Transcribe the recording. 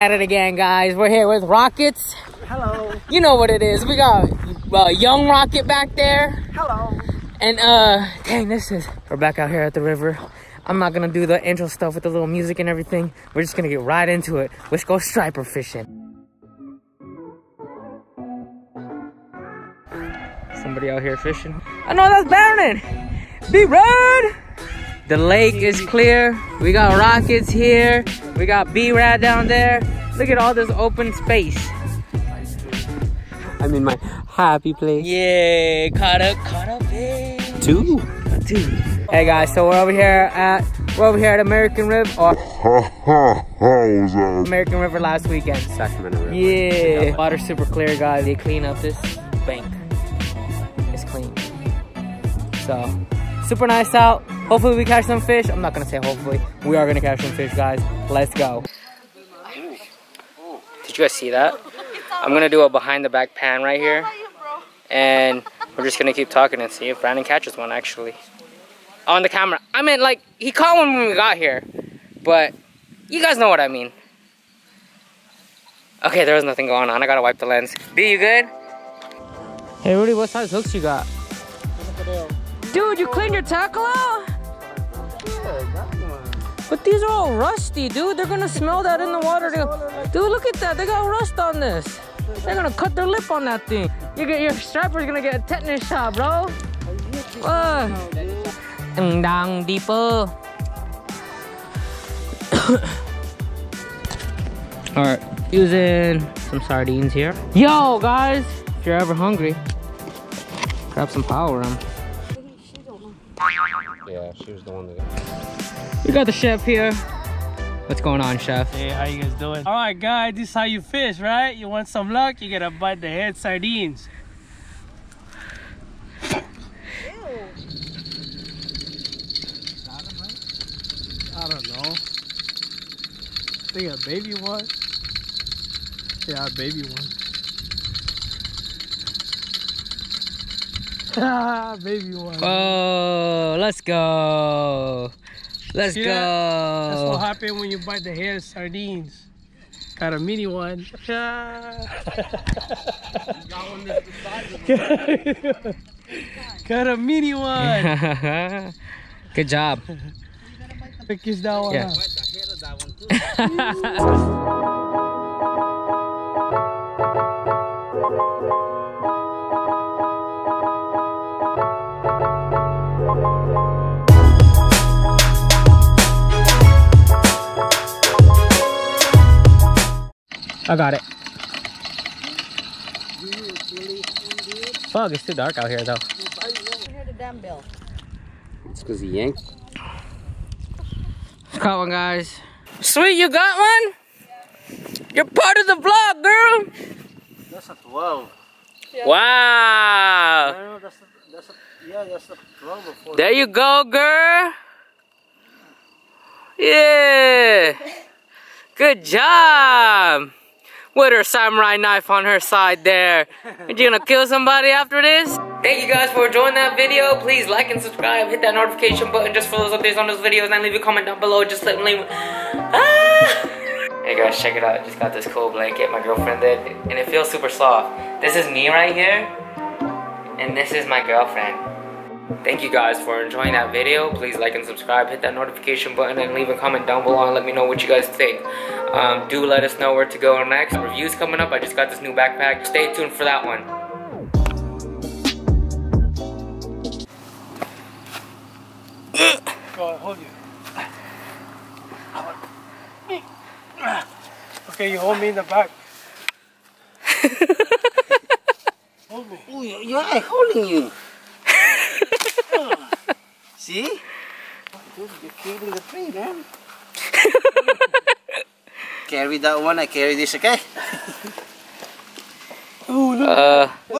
At it again, guys. We're here with Rockets. Hello. You know what it is. We got young Rocket back there. Hello. And dang, we're back out here at the river. I'm not gonna do the intro stuff with the little music and everything. We're just gonna get right into it. Let's go striper fishing. Somebody out here fishing. I know that's Baron. Be red. The lake is clear. We got Rockets here. We got B-Rad down there. Look at all this open space. I'm in my happy place. Yeah, caught up, hey. Two. Hey guys, so we're over here at American River. American River last weekend. Sacramento River. Yeah. Water's super clear, guys. They clean up this bank. It's clean. So, super nice out. Hopefully we catch some fish. I'm not gonna say hopefully. We are gonna catch some fish, guys. Let's go. Did you guys see that? I'm gonna do a behind the back pan right here. And we're just gonna keep talking and see if Brandon catches one actually. On the camera. I mean, like, he caught one when we got here. But you guys know what I mean. Okay, there was nothing going on. I gotta wipe the lens. B, you good? Hey Rudy, what size hooks you got? Dude, you cleaned your tackle out? But these are all rusty, dude. They're gonna smell that in the water. Dude, look at that. They got rust on this. They're gonna cut their lip on that thing. Your striper's gonna get a tetanus shot, bro. Dang deeper. All right, using some sardines here. Yo, guys, if you're ever hungry, grab some power rum. Yeah, she was the one that got. We got the chef here. What's going on, chef? Hey, how you guys doing? All right, guys, this is how you fish, right? You want some luck? You gotta bite the head sardines. Ew. I don't know. I think a baby one. Yeah, a baby one. Baby one. Oh, let's go. Let's go. That's what happens when you bite the hair sardines. Got a mini one. You got one that's the size of one. Got a mini one. Good job. Pick this that one up. Bite the hair of that one too. I got it. Fuck, it's too dark out here though. It's because he yanked. Caught one, guys. Sweet, you got one? Yeah. You're part of the vlog, girl. That's a 12. Yeah. Wow. I know, that's a 12 or 14. There you go, girl. Yeah. Good job. With her samurai knife on her side there. Are you gonna kill somebody after this? Thank you guys for enjoying that video. Please like and subscribe. Hit that notification button just for those updates on those videos. And leave a comment down below. Just let me leave. Hey guys, check it out. I just got this cool blanket my girlfriend did. And it feels super soft. This is me right here. And this is my girlfriend. Thank you guys for enjoying that video. Please like and subscribe. Hit that notification button and leave a comment down below and let me know what you guys think. Do let us know where to go next. Reviews coming up. I just got this new backpack. Stay tuned for that one. Go on, hold you. Okay, you hold me in the back. Hold me. Ooh, you're holding you. See? Dude, you're killing the thing, man. Carry that one, I carry this, okay? Oh, look.